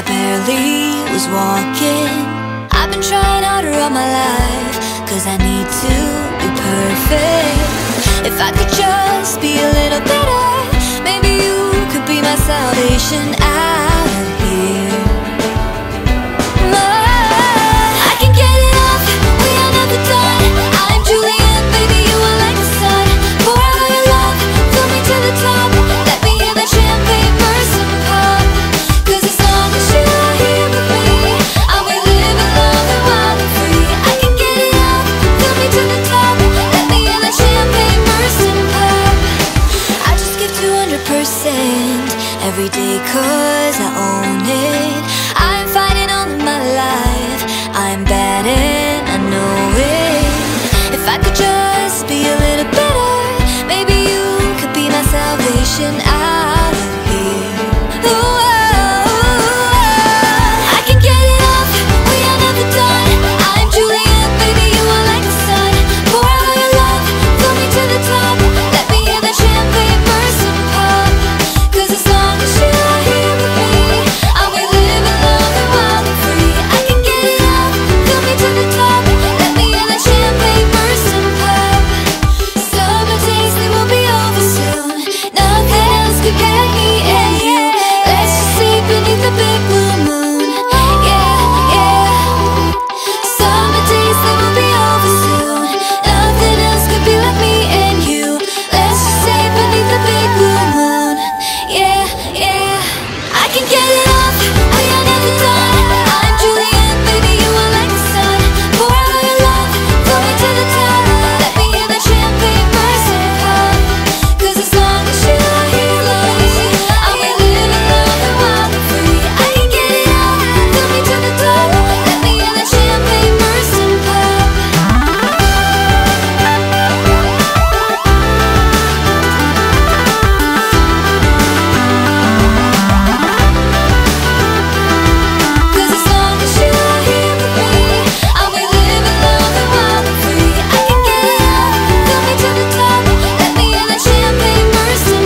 I barely was walking. I've been trying harder all my life, cause I need to be perfect. If I could just be a little better, maybe you could be my salvation out here. Lord, I can't get enough, we are never done. I'm Julian, baby, you are like the sun. Pour out your love, fill me to the top. Let me hear that champagne burst and pop. Cause as long as you are here with me, I will live in love and wild and free. I can get enough, fill me to the top. Let me hear that champagne burst and pop. I just give 200% every day cause I own it. I'm fighting all of my life, I'm bad and I know it. If I could just be a little better, maybe you could be my salvation out of here. Ooh, I can get enough, we are never done. I'm Julian, baby, you are like the sun. Pour out your love, fill me to the top. Let me hear that champagne burst and pop. Cause as long as you are here with me, I will live in love and wild and free. I can get enough, fill me to the top. Let me hear that champagne burst and pop. Summer days, they will be over soon. Nothing else could get me in here. Let's just sleep beneath the big blue moon. Yeah, yeah. Summer days, they will be over soon. Nothing else could be like me and you. Let's just stay beneath the big blue moon. Yeah, yeah. I can get enough, we are never done. I'm Julian, baby, you are like the sun. Pour out your love, fill me to the top. Let me hear that champagne burst and pop. Cause as long as you are here with me, I will live in love and wild and free. I can get enough, fill me to the top. Let me hear that champagne burst and pop. Cause as long as you are here with me, I will live in love and wild and free. I can get enough, fill me to the top. Let me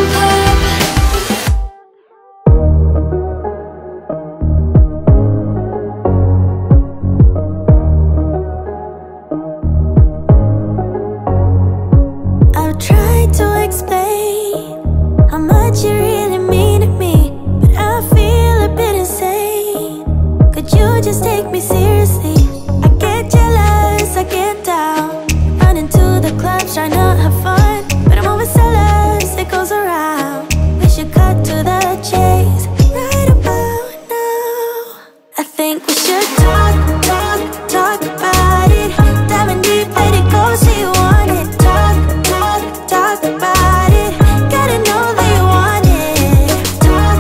hear that champagne burst and pop. I've tried to explain how much you really mean to me, but I feel a bit insane. Could you just take me seriously? I get jealous, I get down. Run into the club, trying to have fun, but I'm always jealous, it goes around. We should cut to the chase right about now. I think we should talk about it. Diving deep, let it go, say you want it. Talk about it. Gotta know that you want it. Talk about it. Diving deep, let it go, say you want it.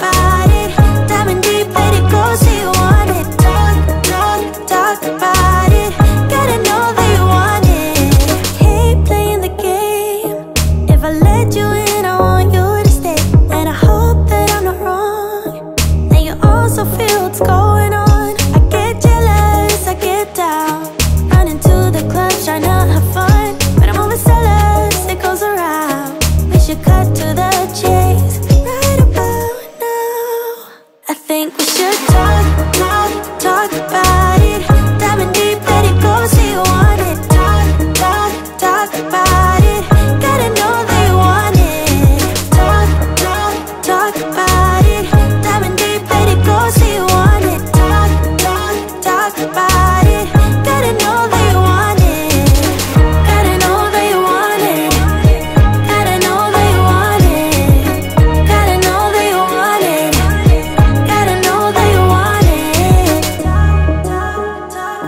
Talk about it. Gotta know that you want it. Hate playing the game. If I let you in, I want you to stay. And I hope that I'm not wrong. And you also feel what's going on. I get jealous, I get down. Run into the club, trying to have fun, but I'm always jealous, it goes around. We should cut to the chase right about now. I think we should talk about it. Diving deep, let it go, say you want it. Talk about it. Gotta know that you want it. Talk about it. Diving deep, let it go, say you want it. Talk about it. Gotta know that you want it. Gotta know that you want it. Gotta know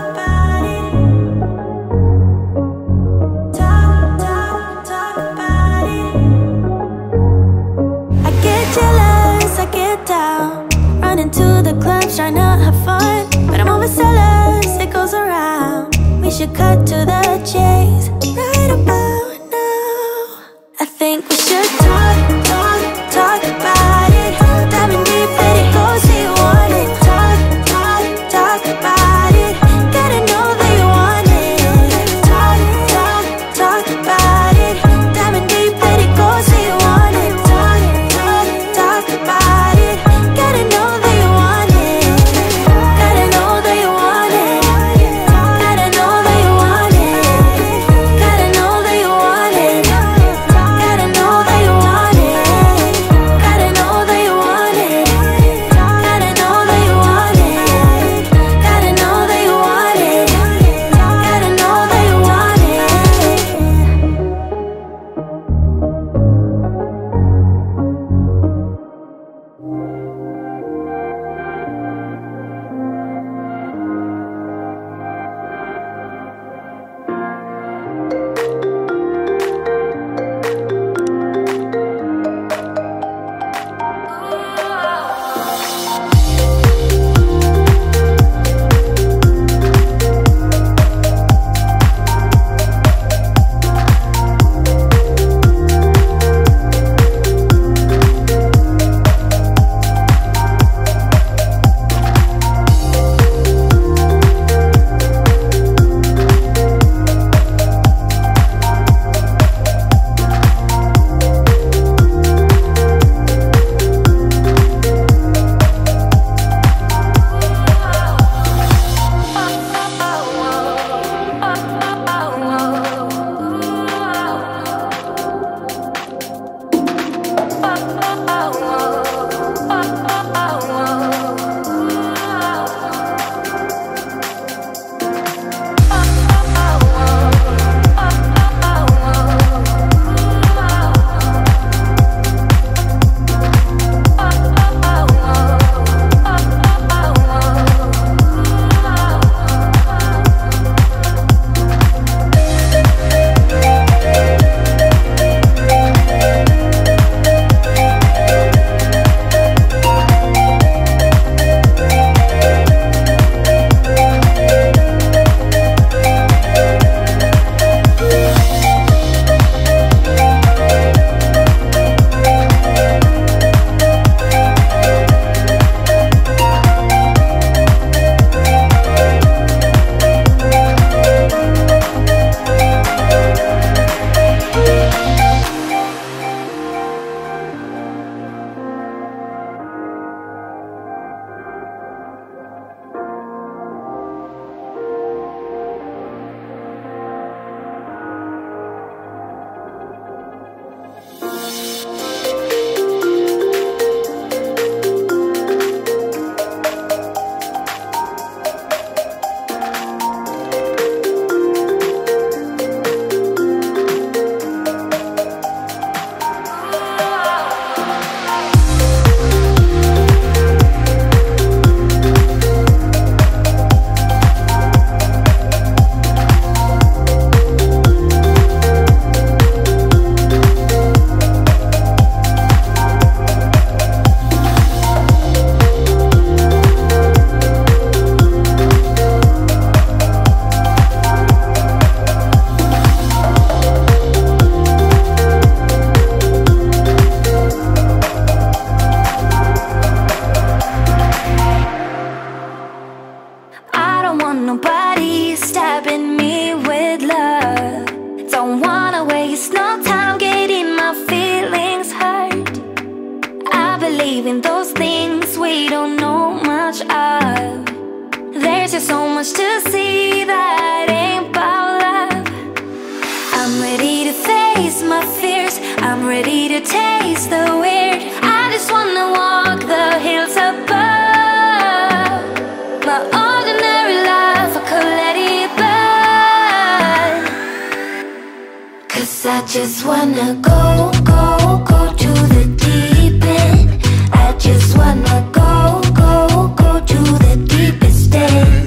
that you want it. Gotta know that you want it. Gotta know that you want it. Talk about it. Talk about it. I get jealous, I get down. Run into the club, trying to have fun, but I'm always jealous, it goes around. We should cut to the chase right about now. I think we should talk about it. Diving deep, let it go, say you want it. Talk about it. Gotta know that you want it. Talk about it. Diving deep, let it go, say you want it. Talk about it. Gotta know that There's so much to see that ain't about love. I'm ready to face my fears, I'm ready to taste the weird. I just wanna walk the hills above. My ordinary life, I could let it burn. 'Cause I just wanna go, go, go to the deep end. I just wanna go, go, go to the deepest end.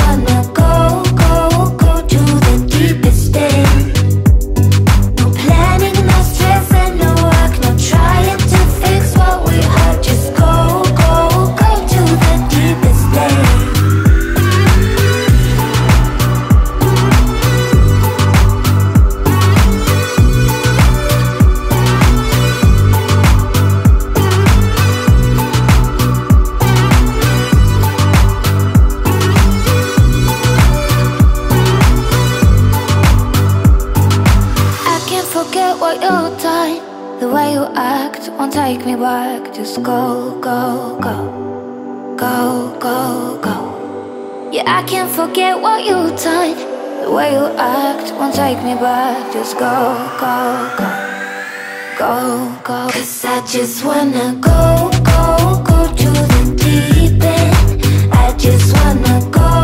Go, go, go to the deep end. I just wanna go.